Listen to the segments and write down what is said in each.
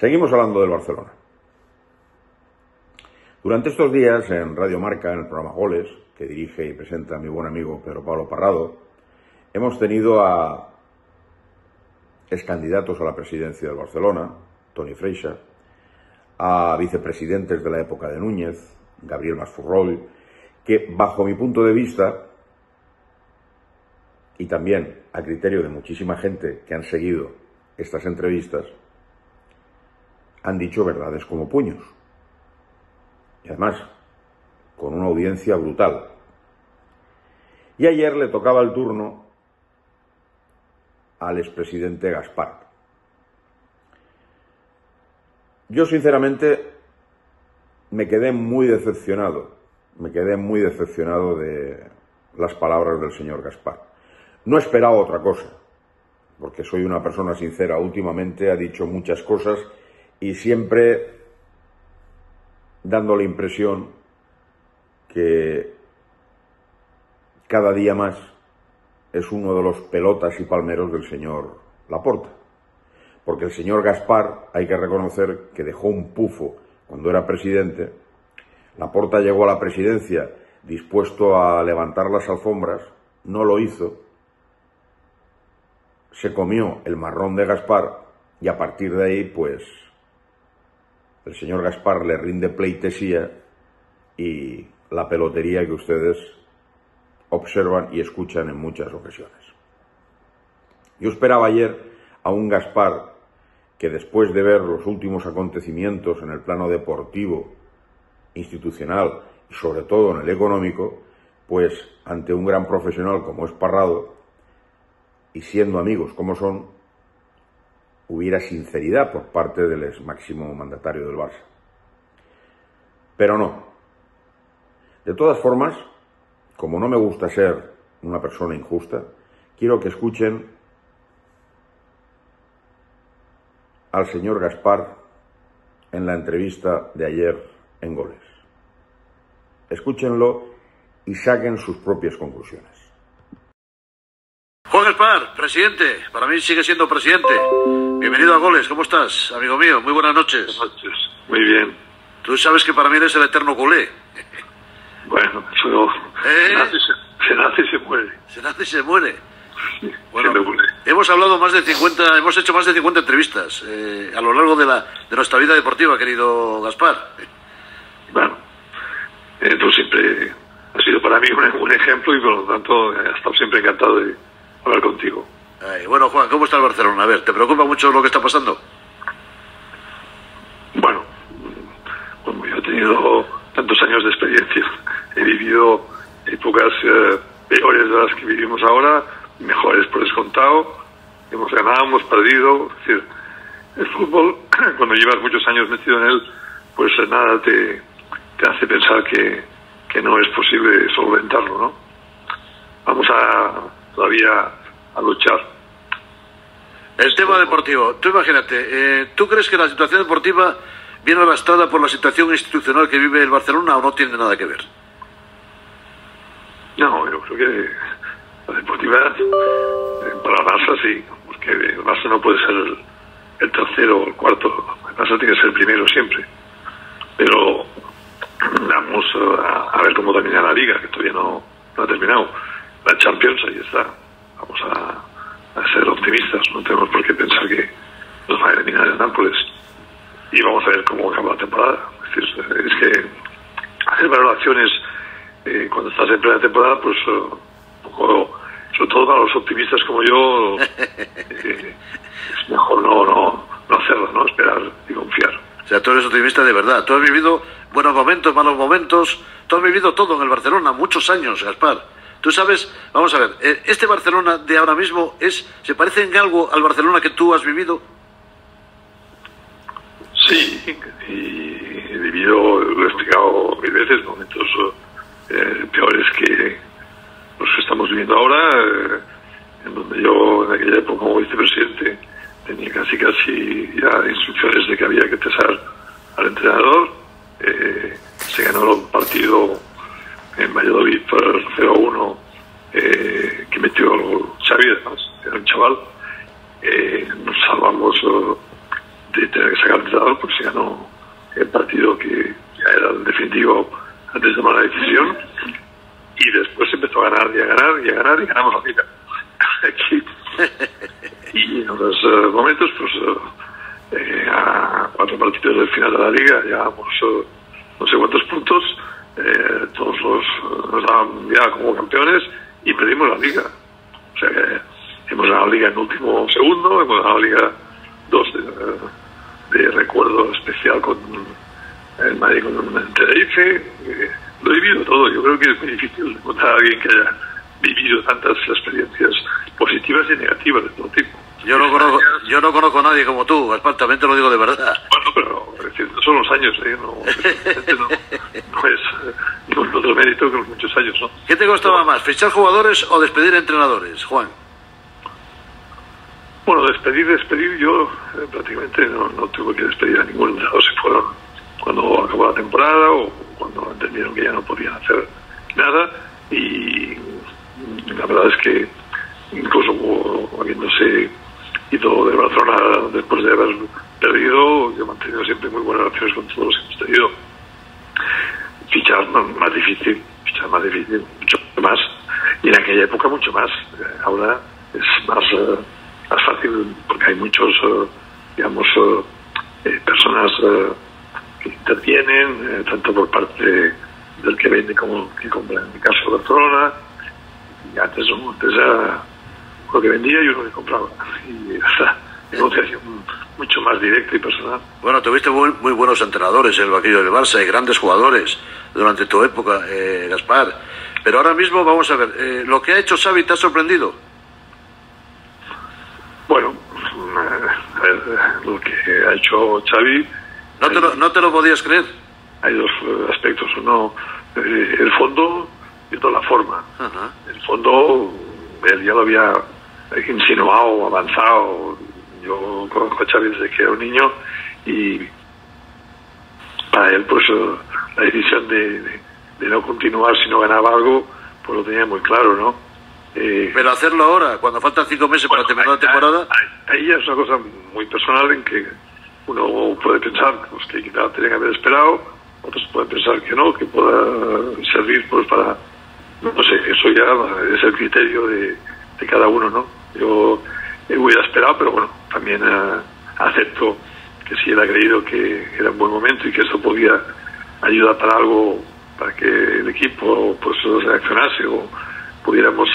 Seguimos hablando del Barcelona. Durante estos días en Radio Marca, en el programa Goles, que dirige y presenta mi buen amigo Pedro Pablo Parrado, hemos tenido a excandidatos a la presidencia del Barcelona, Tony Freixa, a vicepresidentes de la época de Núñez, Gabriel Masfurroy, que bajo mi punto de vista, y también a criterio de muchísima gente que han seguido estas entrevistas, han dicho verdades como puños. Y además, con una audiencia brutal. Y ayer le tocaba el turno al expresidente Gaspart. Yo, sinceramente, me quedé muy decepcionado de las palabras del señor Gaspart. No esperaba otra cosa, porque soy una persona sincera. Últimamente ha dicho muchas cosas y siempre dando la impresión que cada día más es uno de los pelotas y palmeros del señor Laporta. Porque el señor Gaspart, hay que reconocer que dejó un pufo cuando era presidente. Laporta llegó a la presidencia dispuesto a levantar las alfombras, no lo hizo, se comió el marrón de Gaspart y a partir de ahí, pues, el señor Gaspart le rinde pleitesía y la pelotería que ustedes observan y escuchan en muchas ocasiones. Yo esperaba ayer a un Gaspart que, después de ver los últimos acontecimientos en el plano deportivo, institucional y sobre todo en el económico, pues ante un gran profesional como es Parrado, y siendo amigos como son, hubiera sinceridad por parte del ex máximo mandatario del Barça. Pero no. De todas formas, como no me gusta ser una persona injusta, quiero que escuchen al señor Gaspart en la entrevista de ayer en Goles. Escúchenlo y saquen sus propias conclusiones. Juan Gaspart, presidente, para mí sigue siendo presidente. Bienvenido a Goles, ¿cómo estás, amigo mío? Muy buenas noches. Buenas noches, muy bien. Tú sabes que para mí eres el eterno culé. Bueno, pero se nace y se muere. Se nace y se muere. Bueno, hemos hablado más de 50, hemos hecho más de 50 entrevistas a lo largo de nuestra vida deportiva, querido Gaspart. Bueno, tú siempre has sido para mí un ejemplo y por lo tanto he estado siempre encantado de hablar contigo. Ay, bueno, Juan, ¿cómo está el Barcelona? A ver, ¿te preocupa mucho lo que está pasando? Bueno, como yo he tenido tantos años de experiencia, he vivido épocas peores de las que vivimos ahora, mejores por descontado, hemos ganado, hemos perdido. Es decir, el fútbol, cuando llevas muchos años metido en él, pues nada te hace pensar que no es posible solventarlo, ¿no? Vamos todavía a luchar. El tema deportivo, tú imagínate, ¿tú crees que la situación deportiva viene arrastrada por la situación institucional que vive el Barcelona o no tiene nada que ver? No, yo creo que la deportiva para el Barça sí, porque el Barça no puede ser el tercero o el cuarto, el Barça tiene que ser el primero siempre, pero vamos a ver cómo termina la Liga, que todavía no ha terminado. La Champions, ahí está. Vamos a ser optimistas, no tenemos por qué pensar que nos va a eliminar el Nápoles. Y vamos a ver cómo acaba la temporada. Es que hacer valoraciones cuando estás en plena temporada, pues un poco, sobre todo para los optimistas como yo, es mejor no hacerlo, ¿no? Esperar y confiar. O sea, tú eres optimista de verdad. Tú has vivido buenos momentos, malos momentos. Tú has vivido todo en el Barcelona, muchos años, Gaspart. Tú sabes, vamos a ver, ¿este Barcelona de ahora mismo se parece en algo al Barcelona que tú has vivido? Sí, y he vivido, lo he explicado mil veces, momentos peores que los que estamos viviendo ahora, en donde yo en aquella época como vicepresidente tenía casi ya instrucciones de que había que cesar al entrenador. Se ganó un partido en Valladolid por 0-1 que metió Xavi, además, era un chaval. Nos salvamos de tener que sacar el entrenador, porque se ganó el partido que ya era el definitivo antes de tomar la decisión, y después se empezó a ganar y a ganar y a ganar, y ganamos la liga. Y en otros momentos, pues a 4 partidos del final de la liga llevamos no sé cuántos puntos, todos nos daban ya como campeones y perdimos la liga. O sea que hemos ganado la liga en último segundo, hemos ganado la liga 2 de recuerdo especial con el Madrid, con el Tenerife. Lo he vivido todo. Yo creo que es muy difícil encontrar a alguien que haya vivido tantas experiencias positivas y negativas de todo tipo. Yo no conozco a nadie como tú, Gaspart, también te lo digo de verdad. Bueno, pero es decir, no son los años, no es ningún otro mérito que los muchos años, ¿no? ¿Qué te costaba más, fichar jugadores o despedir entrenadores, Juan? Bueno, despedir yo prácticamente no tuve que despedir a ningún entrenador. Se fueron cuando acabó la temporada o cuando entendieron que ya no podían hacer nada, y la verdad es que incluso habiéndose ido de Barcelona después de haber perdido, yo he mantenido siempre muy buenas relaciones con todos los que hemos tenido. Fichar más difícil, mucho más, y en aquella época mucho más. Ahora es más fácil, porque hay muchos personas que intervienen, tanto por parte del que vende como que compra, en mi caso Barcelona. Y antes era uno que vendía y uno que compraba, y esa negociación mucho más directa y personal. Bueno, tuviste muy buenos entrenadores en el banquillo del Barça y grandes jugadores durante tu época, Gaspart, pero ahora mismo vamos a ver, ¿lo que ha hecho Xavi te ha sorprendido? Bueno, lo que ha hecho Xavi no te lo podías creer. Hay dos aspectos: uno, el fondo, y otro, la forma. Uh-huh. El fondo, él ya lo había insinuado, avanzado. Yo conozco a Xavi desde que era un niño, y para él, pues la decisión de no continuar si no ganaba algo, pues lo tenía muy claro, ¿no? Pero hacerlo ahora, cuando faltan 5 meses para terminar la temporada. Ahí ya es una cosa muy personal, en que uno puede pensar pues, que quizá tenía que haber esperado, otros pueden pensar que no, que pueda servir pues para... No sé, eso ya es el criterio de cada uno, ¿no? Yo hubiera esperado, pero bueno, también acepto que si él ha creído que era un buen momento y que eso podía ayudar para algo, para que el equipo pues reaccionase o pudiéramos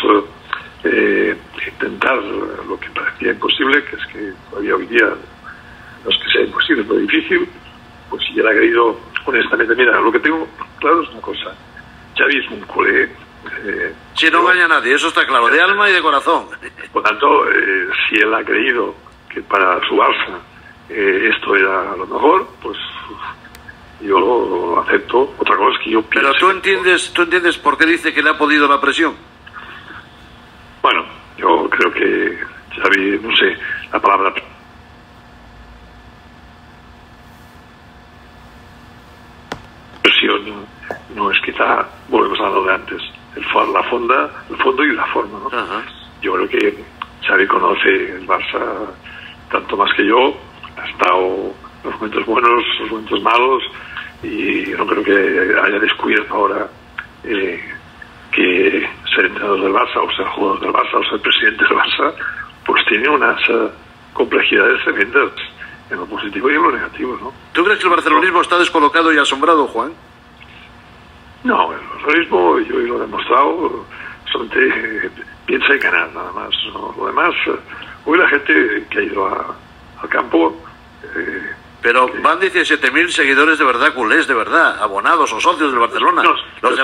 intentar lo que parecía imposible, que es que todavía hoy día no es que sea imposible, pero difícil. Pues si él ha creído honestamente, mira, lo que tengo claro es una cosa: Xavi es un culé. Si no engaña a nadie, eso está claro, de alma y de corazón. Por tanto, si él ha creído que para su Barça esto era lo mejor, pues yo lo acepto. Otra cosa es que yo pienso... Pero ¿tú entiendes por qué dice que le ha podido la presión? Bueno, yo creo que Xavi, no sé, la palabra... presión no es quizá, volvemos a lo de antes, el fondo y la forma, ¿no? Uh-huh. Yo creo que Xavi conoce el Barça tanto más que yo, ha estado los momentos buenos, los momentos malos, y yo no creo que haya descubierto ahora que ser entrenador del Barça, o ser jugador del Barça, o ser presidente del Barça, pues tiene unas complejidades tremendas, en lo positivo y en lo negativo, ¿no? ¿Tú crees que el barcelonismo está descolocado y asombrado, Juan? No, el barcelonismo, yo lo he demostrado, solamente piensa en ganar, nada más, ¿no? Lo demás, hoy la gente que ha ido al campo... Pero van 17.000 seguidores de verdad, culés de verdad, abonados o socios del Barcelona. Los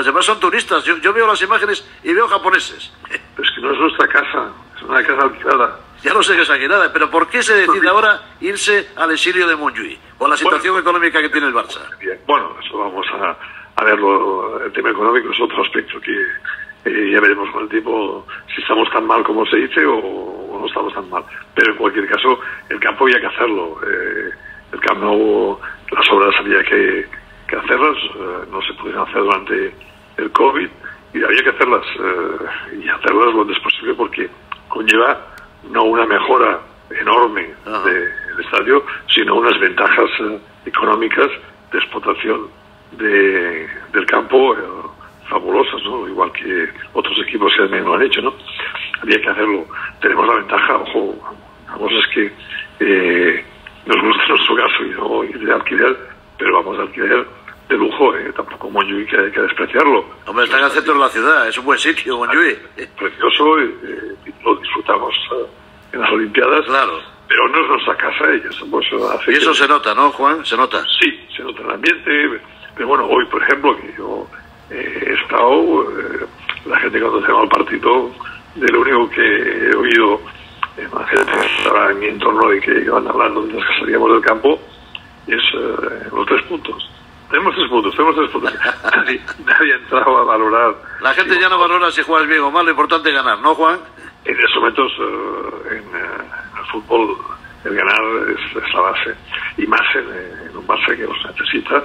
demás son turistas. Yo veo las imágenes y veo japoneses. Pero es que no es nuestra casa, es una casa alquilada. Ya lo sé que es alquilada, pero ¿por qué se decide ahora irse al exilio de Montjuïc, con la situación económica que tiene el Barça? Bien. Bueno, eso vamos a verlo. El tema económico es otro aspecto que ya veremos con el tiempo si estamos tan mal como se dice o no estamos tan mal. Pero en cualquier caso, el campo había que hacerlo. El Camp Nou, las obras había que hacerlas, no se pudieron hacer durante el COVID, y había que hacerlas, lo antes posible, porque conlleva no una mejora enorme del el estadio, sino unas ventajas económicas de explotación del campo fabulosas, ¿no? Igual que otros equipos que también lo han hecho, ¿no? Había que hacerlo. Tenemos la ventaja, ojo, la cosa es que nos gusta nuestro caso y no ir de alquiler, pero vamos a alquiler de lujo, tampoco Montjuïc hay que despreciarlo. Hombre, está en el centro de la ciudad, es un buen sitio, Montjuïc. Precioso, lo disfrutamos en las Olimpiadas. Claro. Pero no es nuestra casa, somos... Y eso se nota, ¿no, Juan? ¿Se nota? Sí, se nota en el ambiente, pero bueno, hoy, por ejemplo, que yo he estado, la gente cuando se llama al partido, de lo único que he oído, la gente que estaba en mi entorno y que iban hablando mientras que salíamos del campo, es los 3 puntos. Tenemos 3 puntos. Nadie ha entrado a valorar. La gente ya no valora si juegas bien o mal, lo importante es ganar, ¿no, Juan? En esos momentos, en el fútbol, el ganar es la base. Y más en un Barça que los necesita.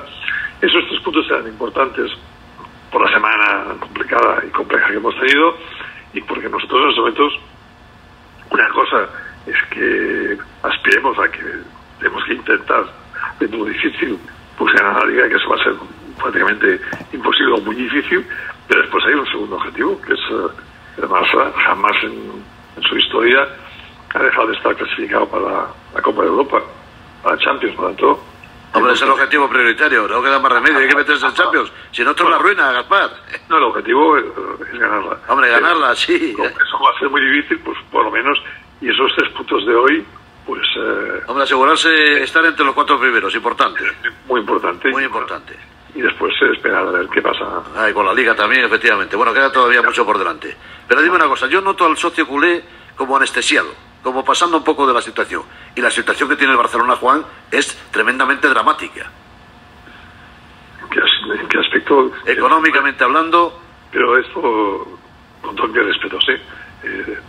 Esos 3 puntos eran importantes por la semana complicada y compleja que hemos tenido. Y porque nosotros en esos momentos, una cosa es que aspiremos a que tenemos que intentar, es muy difícil, pues ganar la liga, que eso va a ser prácticamente imposible o muy difícil, pero después hay un segundo objetivo, que es el Barça jamás en su historia ha dejado de estar clasificado para la Copa de Europa, para Champions, por lo tanto... Hombre, es el objetivo prioritario, no queda más remedio, hay que meterse en Champions, si no, esto es la ruina, Gaspar. No, el objetivo es ganarla. Hombre, ganarla, sí. Eso va a ser muy difícil, pues por lo menos, y esos 3 puntos de hoy... Pues, hombre, asegurarse estar entre los 4 primeros, importante. Muy importante. Y después esperar a ver qué pasa. Ah, y con la Liga también, efectivamente. Bueno, queda todavía mucho por delante. Pero dime una cosa, yo noto al socio culé como anestesiado, como pasando un poco de la situación. Y la situación que tiene el Barcelona, Juan, es tremendamente dramática. ¿En qué aspecto? Económicamente hablando. Pero esto, con todo mi respeto, sí.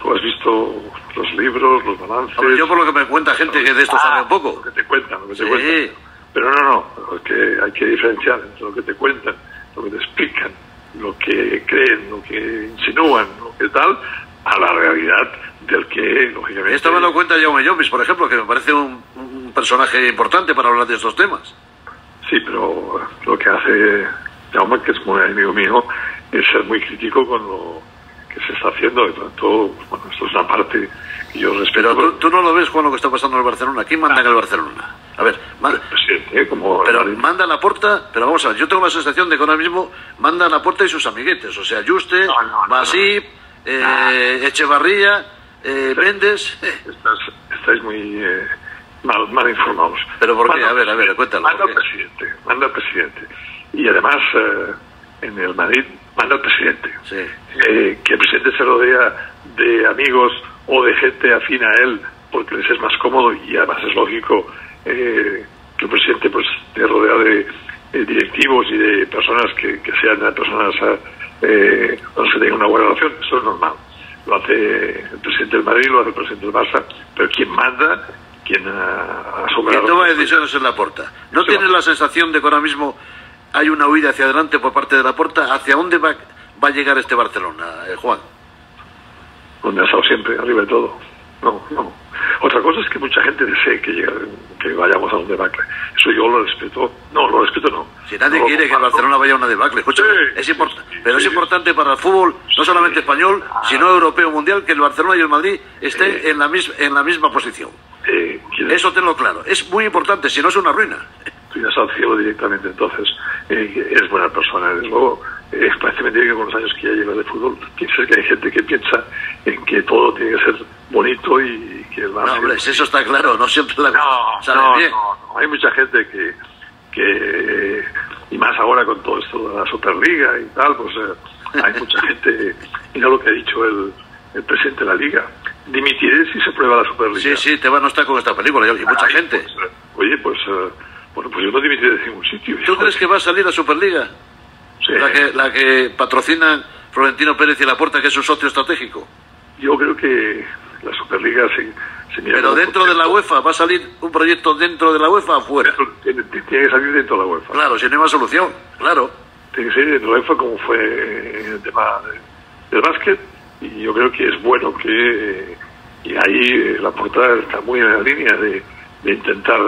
Tú has visto los libros, los balances... Hombre, yo por lo que me cuenta gente que de esto sabe un poco. Lo que te cuentan, lo que te cuentan. Pero no, lo que hay que diferenciar entre lo que te cuentan, lo que te explican, lo que creen, lo que insinúan, lo que tal, a la realidad del que, lógicamente... Esto me lo cuenta Jaume Yobis, por ejemplo, que me parece un personaje importante para hablar de estos temas. Sí, pero lo que hace Jaume, que es muy amigo mío, es ser muy crítico con lo que se está haciendo, y por tanto, bueno, esto es una parte que yo respeto. Pero tú no lo ves, Juan, lo que está pasando en el Barcelona. ¿Quién manda en el Barcelona? A ver, manda. Presidente, como pero manda Laporta, pero vamos a ver, yo tengo la sensación de que ahora mismo manda Laporta y sus amiguetes, o sea, Juste, Masip, Echevarría, Méndez. Estáis muy mal informados. ¿Pero por qué? A ver, cuéntalo. Manda el presidente. Y además, en el Madrid, manda el presidente. Sí. Que el presidente se rodea de amigos o de gente afín a él porque les es más cómodo, y además es lógico que el presidente pues te rodea de directivos y de personas que sean personas donde se tenga una buena relación. Eso es normal. Lo hace el presidente del Madrid, lo hace el presidente del Barça, pero quien manda, quien asume la toma de decisiones en Laporta. ¿No tienes la sensación de que ahora mismo hay una huida hacia adelante por parte de Laporta? ¿Hacia dónde va a llegar este Barcelona, Juan? Donde ha estado siempre, arriba de todo. No. Otra cosa es que mucha gente desee que vayamos a un debacle. Eso yo lo respeto. No. Si nadie quiere que el Barcelona vaya a una debacle, escúchame, sí, es importante para el fútbol, no solamente español, sino europeo, mundial, que el Barcelona y el Madrid estén en la misma posición. Eso tenlo claro. Es muy importante, si no es una ruina. Tú irás al cielo directamente, entonces. Eres buena persona, desde luego. Parece mentira que con los años que ya llevas de fútbol piensas que hay gente que piensa en que todo tiene que ser bonito y que... No, hombre, eso está claro, no siempre sale bien. No, hay mucha gente que y más ahora con todo esto de la Superliga y tal, pues hay mucha gente... Mira lo que ha dicho el presidente de la Liga. Dimitiré si se prueba la Superliga. Sí, te van a estar con esta película, y mucha gente. Pues, oye, pues... Bueno, pues yo no dimitiré de ningún sitio. ¿Tú crees que va a salir la Superliga? Sí. La que patrocinan Florentino Pérez y Laporta, que es un socio estratégico. Yo creo que la Superliga se mira... Pero dentro de la UEFA, ¿va a salir un proyecto dentro de la UEFA o fuera? Tiene que salir dentro de la UEFA. Claro, si no hay más solución, claro. Tiene que salir dentro de la UEFA, como fue el tema del básquet, y yo creo que es bueno que... y ahí Laporta está muy en la línea de... de intentar,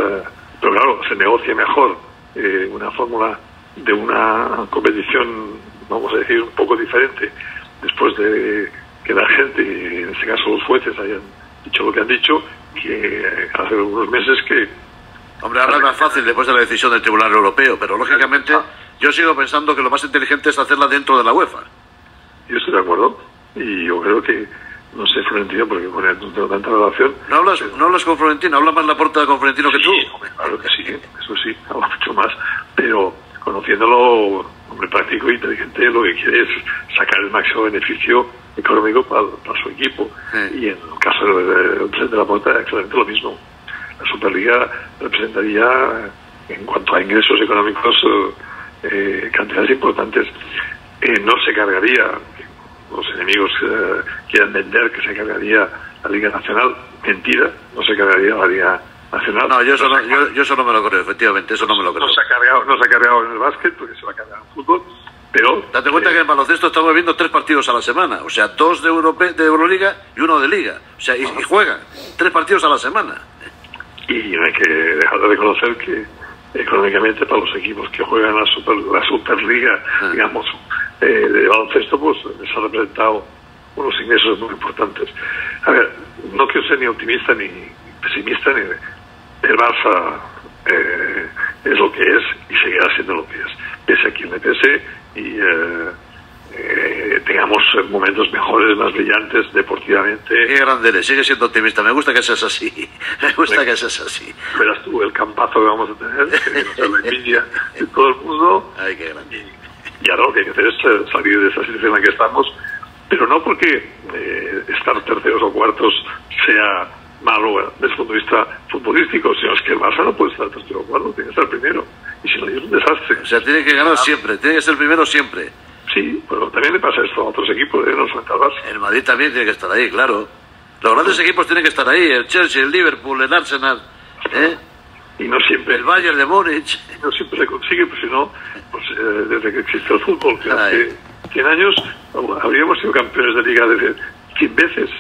pero claro, se negocie mejor una fórmula de una competición, vamos a decir, un poco diferente, después de que la gente, en este caso los jueces, hayan dicho lo que han dicho, que hace unos meses que... Hombre, ahora es más fácil después de la decisión del Tribunal Europeo, pero lógicamente yo sigo pensando que lo más inteligente es hacerla dentro de la UEFA. Yo estoy de acuerdo, y yo creo que, no sé, Florentino, porque con él no tengo tanta relación... No hablas, pero... no hablas con Florentino, habla más Laporta con Florentino que tú. Hombre, claro que sí, eso sí, habla mucho más, pero conociéndolo, hombre práctico e inteligente, lo que quiere es sacar el máximo beneficio económico para su equipo. Sí. Y en el caso del presidente de Laporta es exactamente lo mismo. La Superliga representaría, en cuanto a ingresos económicos, cantidades importantes. No se cargaría, los enemigos quieran vender que se cargaría la Liga Nacional. Mentira, no se cargaría la Liga Nacional. No, yo eso no me lo creo, efectivamente, eso no me lo creo. No se ha cargado en el básquet, porque se va a cargar en el fútbol, pero... Date cuenta que en baloncesto estamos viendo 3 partidos a la semana, o sea, 2 de Euroliga y 1 de Liga, o sea, y juegan 3 partidos a la semana. Y no hay que dejar de reconocer que económicamente para los equipos que juegan la Superliga, digamos, de baloncesto, pues les ha representado unos ingresos muy importantes. A ver, no quiero ser ni optimista ni pesimista, ni el Barça es lo que es y seguirá siendo lo que es, pese a quien le pese, y tengamos momentos mejores, más brillantes deportivamente. Qué grande eres, sigue siendo optimista, me gusta que seas así, me gusta que seas así. Verás tú el campazo que vamos a tener, que nos la envidia de todo el mundo. Ay, qué grande. Y ahora lo que hay que hacer es salir de esa situación en la que estamos, pero no porque estar terceros o cuartos sea malo desde el punto de vista futbolístico, sino es que el Barça no puede estar tercero o cuarto, tiene que estar primero, y si no es un desastre. O sea, tiene que ganar siempre, tiene que ser primero siempre. Sí, pero también le pasa esto a otros equipos, no solamente al Barça. El Madrid también tiene que estar ahí, claro. Los grandes equipos tienen que estar ahí, el Chelsea, el Liverpool, el Arsenal, y no siempre. El Bayern de Múnich. No siempre se consigue, pues si no, pues, desde que existe el fútbol, que hace 100 años habríamos sido campeones de liga 100 veces.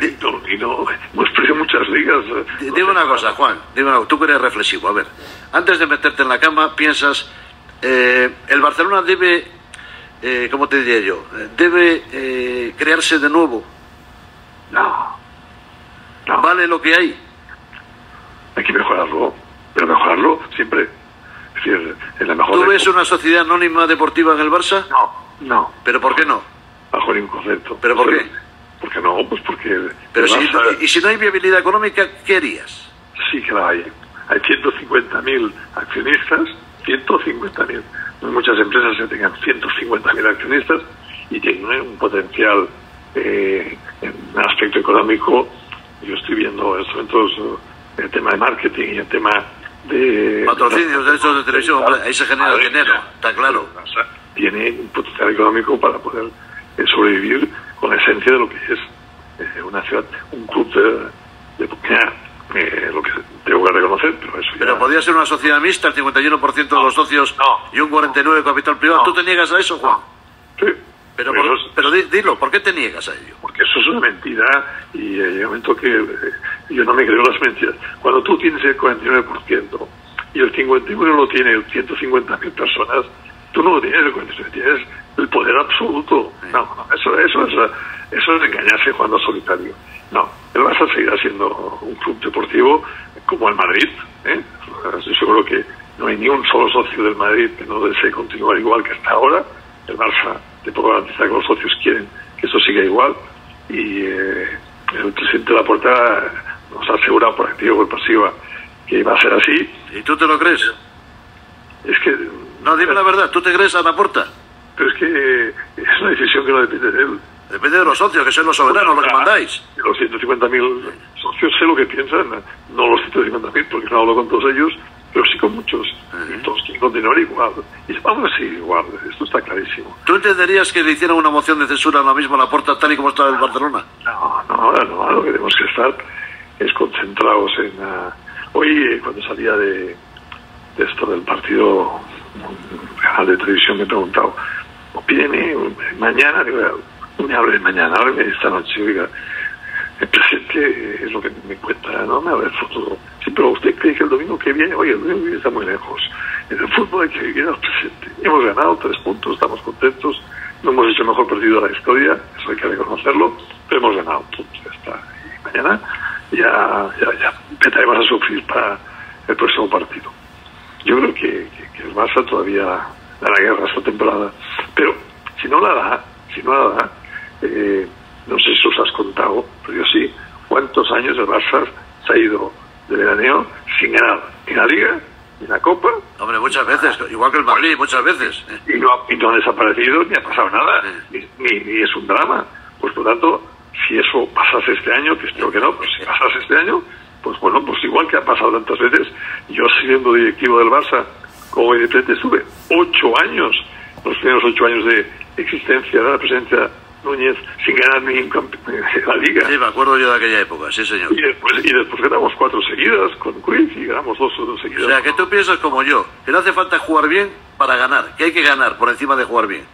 Y no, hemos perdido muchas ligas. Dime una cosa, Juan, tú que eres reflexivo, a ver, antes de meterte en la cama, piensas, el Barcelona debe... ¿cómo te diría yo? ¿Debe crearse de nuevo? No, no. ¿Vale lo que hay? Hay que mejorarlo, pero mejorarlo siempre. Es decir, en la mejor... ¿Tú ves una sociedad anónima deportiva en el Barça? No, no. ¿Pero por qué no? Bajo ningún concepto. ¿Pero por qué? Porque no, pues porque... Pero si, Barça... ¿Y si no hay viabilidad económica, qué harías? Sí que la hay. Hay 150.000 accionistas, 150.000. En muchas empresas se tengan 150.000 accionistas y tienen un potencial en aspecto económico. Yo estoy viendo instrumentos, el tema de marketing y el tema de... Patrocinios, derechos de televisión, ahí se genera el dinero, está claro. Tiene un potencial económico para poder sobrevivir con la esencia de lo que es una ciudad, un club de lo que tengo que reconocer, pero eso ya... Pero podría ser una sociedad mixta, el 51% de los socios y un 49% capital privado. ¿Tú te niegas a eso, Juan? Sí. Pero dilo, ¿por qué te niegas a ello? Porque eso es una mentira y en el momento que yo no me creo las mentiras. Cuando tú tienes el 49% y el 51% lo tiene 150.000 personas, tú no lo tienes el 49%, tienes el poder absoluto. Sí. No, eso es engañarse jugando solitario. No, el Barça seguirá siendo un club deportivo como el Madrid, Estoy seguro que no hay ni un solo socio del Madrid que no desee continuar igual que hasta ahora. El Barça, te puedo garantizar que los socios quieren que eso siga igual, y el presidente Laporta nos ha asegurado por activa y por pasiva que va a ser así. ¿Y tú te lo crees? Es que... No, dime la verdad, ¿tú te crees a Laporta? Pero es que es una decisión que no depende de él. Depende de los socios, que son los soberanos, los que mandáis. Los 150.000 socios sé lo que piensan, no los 150.000, porque no hablo con todos ellos, pero sí con muchos. Y todos quieren continuar igual. Y vamos a seguir igual, esto está clarísimo. ¿Tú entenderías que le hicieran una moción de censura ahora mismo a Laporta, tal y como está el Barcelona? No, ahora no, ahora lo que tenemos que estar es concentrados en... Hoy, cuando salía de esto del partido, un canal de televisión me he preguntado, opíneme mañana, digo, me hables mañana, ahora esta noche, oiga, el presente es lo que me cuenta, no me habla del futuro. Sí, pero usted cree que el domingo que viene, oye, el domingo que viene está muy lejos. En el fútbol hay que vivir al presente. Hemos ganado 3 puntos, estamos contentos, no hemos hecho el mejor partido de la historia, eso hay que reconocerlo, pero hemos ganado, punto, ya está. Y mañana ya empezaremos a sufrir para el próximo partido. Yo creo que el Barça todavía da la guerra esta temporada, pero si no la da, no sé si os has contado, pero yo sí, cuántos años el Barça se ha ido de veraneo sin ganar ni la Liga, ni la Copa. Hombre, muchas veces, igual que el Madrid, muchas veces. Y no ha desaparecido, ni ha pasado nada, ni es un drama. Pues por lo tanto, si eso pasase este año, que espero que no, pero si pasase este año, pues bueno, pues igual que ha pasado tantas veces, yo siendo directivo del Barça, como estuve sube 8 años, los primeros 8 años de existencia de la presencia Núñez sin ganar ni la Liga. Sí, me acuerdo yo de aquella época, sí señor. Y después ganamos 4 seguidas con Cruz y ganamos 2 seguidas. O sea, que tú piensas como yo, que no hace falta jugar bien para ganar, que hay que ganar por encima de jugar bien.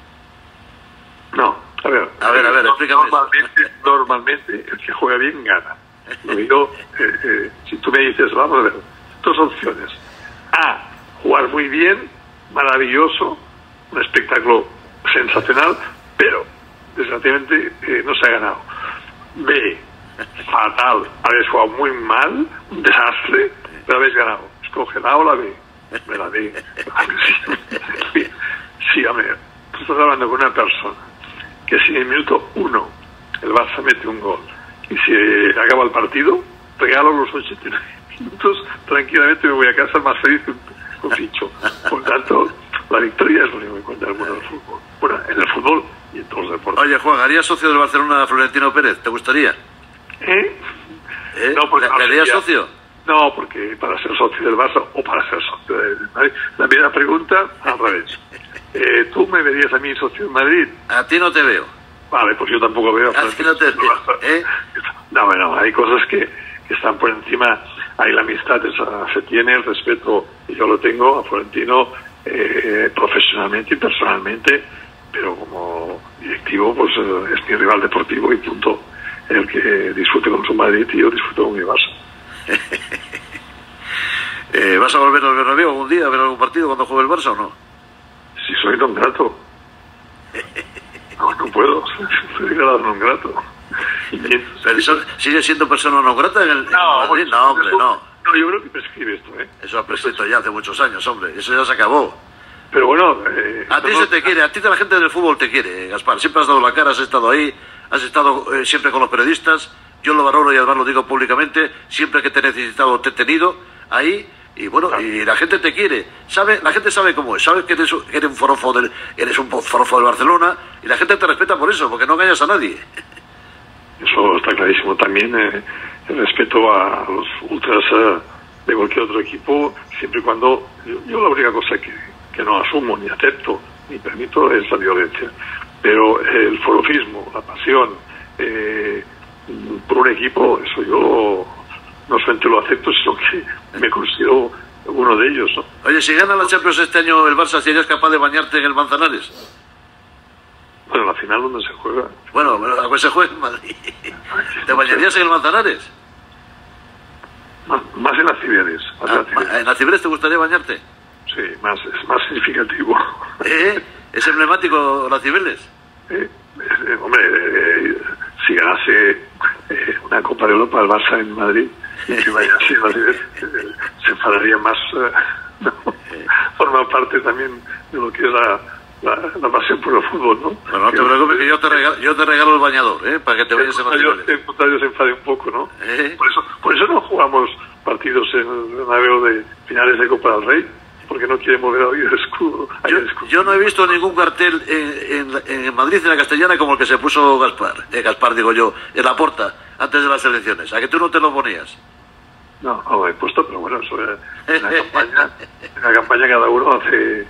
No, a ver, explícame. Normalmente el que juega bien gana. Si tú me dices, vamos a ver, 2 opciones. A, jugar muy bien, maravilloso, un espectáculo sensacional, pero desgraciadamente no se ha ganado. B, fatal, habéis jugado muy mal, un desastre, pero habéis ganado. Escoge la A o la B. Me la B. Sí, a ver, tú estás hablando con una persona que si en el minuto 1 el Barça mete un gol y se acaba el partido, regalo los 89 minutos, tranquilamente me voy a casa más feliz que un ficho. Por tanto, la victoria es lo único que cuenta en el mundo del fútbol. Bueno, en el fútbol y en todos los deportes. Oye, Juan, ¿harías socio del Barcelona a Florentino Pérez? ¿Te gustaría? No, porque ¿Le harías socio? No, porque para ser socio del Barça o para ser socio del Madrid. La primera pregunta, al revés. ¿Tú me verías a mí socio del Madrid? A ti no te veo. Vale, pues yo tampoco veo. No, hay cosas que están por encima. Ahí la amistad esa se tiene, el respeto, y yo lo tengo a Florentino profesionalmente y personalmente, pero como directivo, pues es mi rival deportivo y punto. El que disfrute con su Madrid y yo disfruto con mi Barça. ¿Vas a volver al Bernabéu algún día a ver algún partido cuando juegue el Barça o no? Si soy don Gato. No puedo, soy no grato. Pero eso, ¿sigue siendo persona no grata en el Madrid? No, hombre, no. No, yo creo que prescribe esto, ¿eh? Eso ha prescrito ya hace muchos años, hombre. Eso ya se acabó. Pero bueno... a ti se te quiere, a ti la gente del fútbol te quiere, Gaspar. Siempre has dado la cara, has estado ahí, has estado siempre con los periodistas. Yo lo valoro y además lo digo públicamente. Siempre que te he necesitado, te he tenido ahí... Y bueno, y la gente te quiere, sabe, la gente sabe cómo es, sabe que eres un forofo del Barcelona y la gente te respeta por eso, porque no engañas a nadie. Eso está clarísimo. También el respeto a los ultras de cualquier otro equipo, siempre y cuando yo la única cosa que no asumo, ni acepto, ni permito es la violencia, pero el forofismo, la pasión por un equipo, eso yo no solamente lo acepto, sino que me considero uno de ellos, ¿no? Oye, si gana la Champions este año el Barça, ¿serías capaz de bañarte en el Manzanares? Bueno, la final donde se juega. Bueno, pues se juega en Madrid. ¿Te bañarías en el Manzanares? Más en las Ciberes. ¿En las Ciberes te gustaría bañarte? Sí, es más significativo. ¿Es emblemático las Ciberes? Hombre, si ganase una Copa de Europa al Barça en Madrid, si vaya así, se enfadaría más. Forma parte también de lo que es la pasión por el fútbol, ¿no? Bueno, no te preocupes, que yo te regalo el bañador, para que te vayas a Madrid. Yo se enfade un poco, ¿no? Por eso no jugamos partidos en el Bernabéu de finales de Copa del Rey, porque no quiere mover hoy el escudo. Yo no he visto ningún cartel en Madrid, en la Castellana, como el que se puso Gaspar, digo yo, en Laporta, antes de las elecciones. ¿A que tú no te lo ponías? No lo he puesto, pero bueno, eso era en la campaña cada uno hace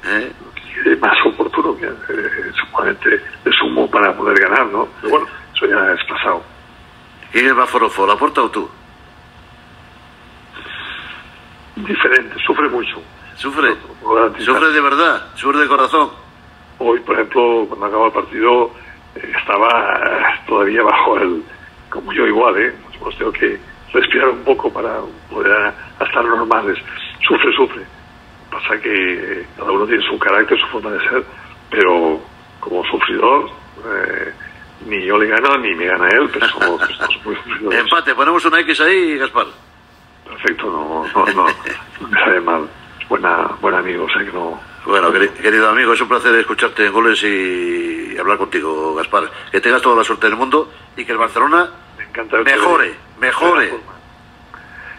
más oportuno que supuestamente de sumo para poder ganar, ¿no? Pero bueno, eso ya es pasado. ¿Quién es más forofo, Laporta o tú? Diferente, sufre mucho. Sufre de verdad, sufre de corazón. Hoy, por ejemplo, cuando acabó el partido, estaba todavía bajo como yo igual, pues tengo que respirar un poco para poder estar normales. Sufre. Pasa que cada uno tiene su carácter, su forma de ser, pero como sufridor, ni yo le gano ni me gana él, pero somos muy sufridores. Empate, ponemos una X ahí, Gaspar. Perfecto, no me sale mal. Buen amigo, sé que no. Bueno, querido amigo, es un placer escucharte en Goles y hablar contigo, Gaspar. Que tengas toda la suerte del mundo y que el Barcelona mejore.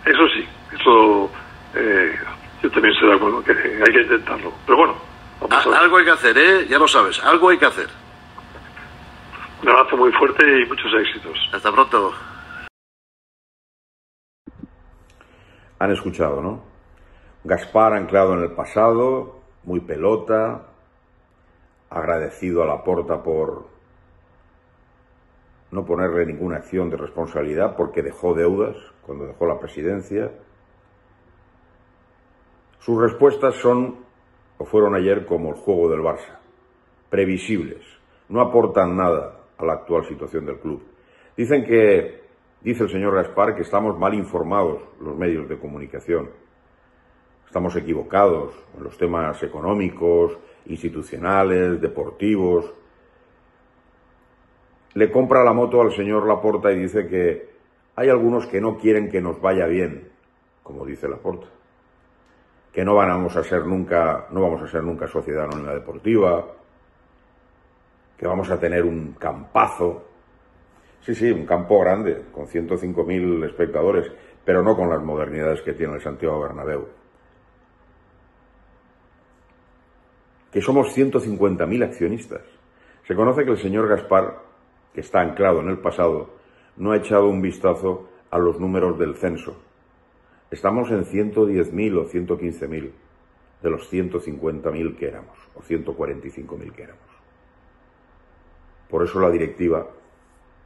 Eso sí, eso yo también estoy de acuerdo, que hay que intentarlo. Pero bueno, algo hay que hacer, ya lo sabes, algo hay que hacer. Un abrazo muy fuerte y muchos éxitos. Hasta pronto. Han escuchado, ¿no? Gaspar anclado en el pasado, muy pelota, agradecido a Laporta por no ponerle ninguna acción de responsabilidad porque dejó deudas cuando dejó la presidencia. Sus respuestas son, o fueron ayer, como el juego del Barça, previsibles, no aportan nada a la actual situación del club. Dice el señor Gaspar que estamos mal informados los medios de comunicación, estamos equivocados en los temas económicos, institucionales, deportivos. Le compra la moto al señor Laporta y dice que hay algunos que no quieren que nos vaya bien, como dice Laporta, que no vamos a ser nunca sociedad anónima deportiva, que vamos a tener un campazo, sí, un campo grande, con 105.000 espectadores, pero no con las modernidades que tiene el Santiago Bernabéu. Que somos 150.000 accionistas. Se conoce que el señor Gaspar, que está anclado en el pasado, no ha echado un vistazo a los números del censo. Estamos en 110.000 o 115.000 de los 150.000 que éramos, o 145.000 que éramos. Por eso la directiva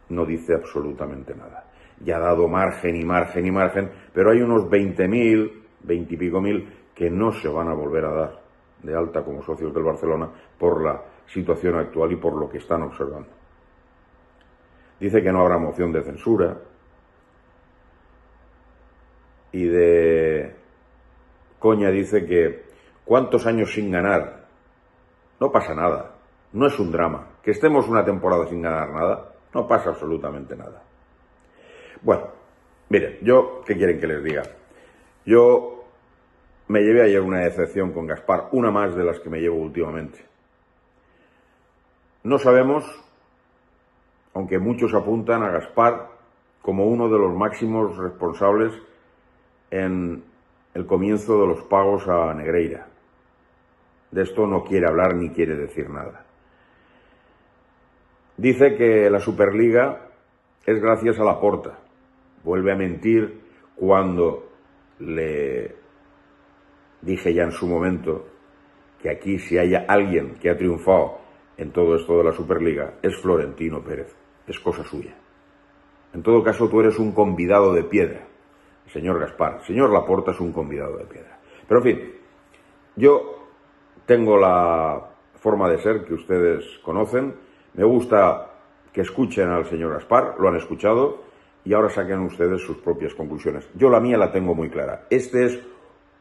no dice absolutamente nada. Ya ha dado margen, pero hay unos 20.000, 20 y pico mil, que no se van a volver a dar de alta como socios del Barcelona por la situación actual y por lo que están observando. Dice que no habrá moción de censura y de coña dice que cuántos años sin ganar, no pasa nada, no es un drama. Que estemos una temporada sin ganar nada, no pasa absolutamente nada. Bueno, miren, ¿qué quieren que les diga? Yo me llevé ayer una decepción con Gaspar, una más de las que me llevo últimamente. No sabemos, aunque muchos apuntan a Gaspar como uno de los máximos responsables en el comienzo de los pagos a Negreira. De esto no quiere hablar ni quiere decir nada. Dice que la Superliga es gracias a Laporta. Vuelve a mentir cuando le dije ya en su momento que aquí si hay alguien que ha triunfado en todo esto de la Superliga es Florentino Pérez. Es cosa suya. En todo caso, tú eres un convidado de piedra, señor Gaspar. Señor Laporta es un convidado de piedra. Pero en fin, yo tengo la forma de ser que ustedes conocen. Me gusta que escuchen al señor Gaspar, lo han escuchado, y ahora saquen ustedes sus propias conclusiones. Yo la mía la tengo muy clara. Este es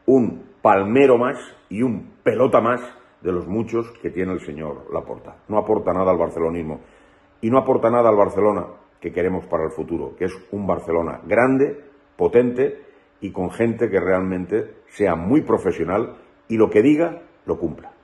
un palmero más y un pelota más de los muchos que tiene el señor Laporta. No aporta nada al barcelonismo y no aporta nada al Barcelona que queremos para el futuro, que es un Barcelona grande, potente y con gente que realmente sea muy profesional y lo que diga lo cumpla.